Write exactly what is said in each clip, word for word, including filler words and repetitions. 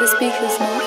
the speakers now.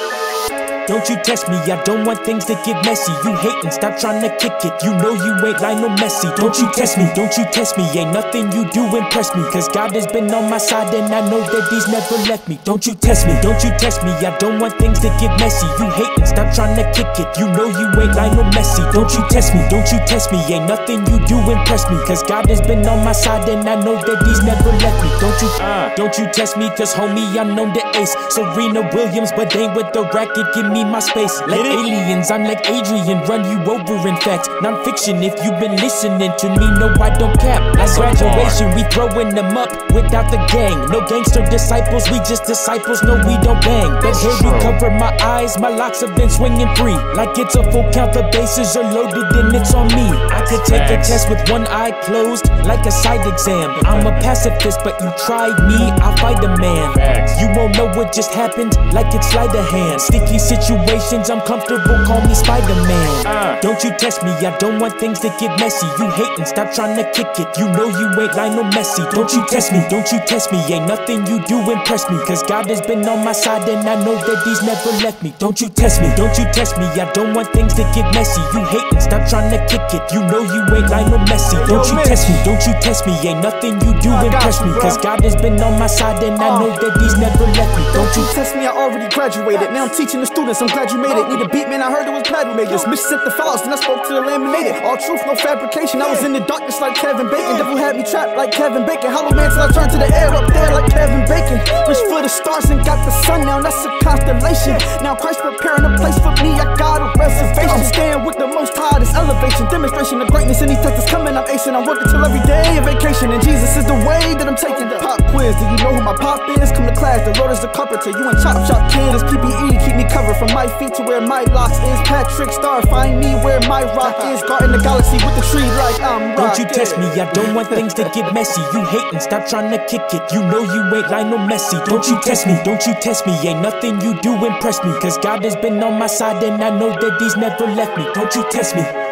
Don't you test me, I don't want things to get messy. You hatin', stop trying to kick it, you know you ain't Lionel Messi. Don't you test me, don't you test me, ain't nothing you do impress me. Cause God has been on my side and I know that he's never left me. Don't you test me, don't you test me, I don't want things to get messy. You hatin', stop trying to kick it, you know you ain't Lionel Messi. Don't you test me, don't you test me, ain't nothing you do impress me. Cause God has been on my side and I know that he's never left me. Don't you, uh, don't you test me, cause homie I'm known to ace. Serena Williams, but ain't with the racket, give me my space. Like aliens, I'm like Adrian, run you over in fact. Non-fiction, if you've been listening to me, no I don't cap. At graduation, we throwing them up without the gang. No gangster disciples, we just disciples, no we don't bang. But here we cover my eyes, my locks have been swinging free. Like it's a full count, the bases are loaded and it's on me. I could take a test with one eye closed, like a side exam. I'm a pacifist, but you tried me, I'll fight a man. You won't know what just happened, like it's sleight of hand. Sticky situations, I'm comfortable, call me Spider-Man. uh, Don't you test me, I don't want things to get messy. You hatin', stop trying to kick it, you know you ain't Lionel Messi. Don't you test me, don't you test me, ain't nothing you do impress me. Cause God has been on my side and I know that he's never left me. Don't you test me, don't you test me, I don't want things to get messy. You hatin', stop trying to kick it, you know you ain't Lionel Messi. Don't you test me, don't you test me, ain't nothing you do impress me. Cause God has been on my side and I know that he's never left me. Don't you test me, I already graduated. Now I'm teaching the students, I'm glad you made it. Need a beat, man, I heard it was platinum makers. Miss sent the files, and I spoke to the laminated. All truth, no fabrication, I was in the darkness like Kevin Bacon. Devil had me trapped like Kevin Bacon. Hollow man till I turned to the air up there like Kevin Bacon. Reach for the stars and got the sun, now that's a constellation. Now Christ preparing a place for me, I got a reservation. I'm staying with the most high, this elevation. Demonstration of greatness, any test is coming, I'm acing. I'm working till every day of vacation, and Jesus is the way that I'm taking the pop quiz. Do you know who my pop is? Come to class, the Lord is the carpenter. You in chop shop, kid, it's P P E. Keep me covered from my feet to where my locks is. Patrick Star, find me where my rock is. Guarding the galaxy with the tree like I'm rockin'. Don't you test me, I don't want things to get messy. You hatin', stop trying to kick it, you know you ain't Lionel Messi. Don't you test me, don't you test me, ain't nothing you do impress me. Cause God has been on my side and I know that he's never left me. Don't you test me.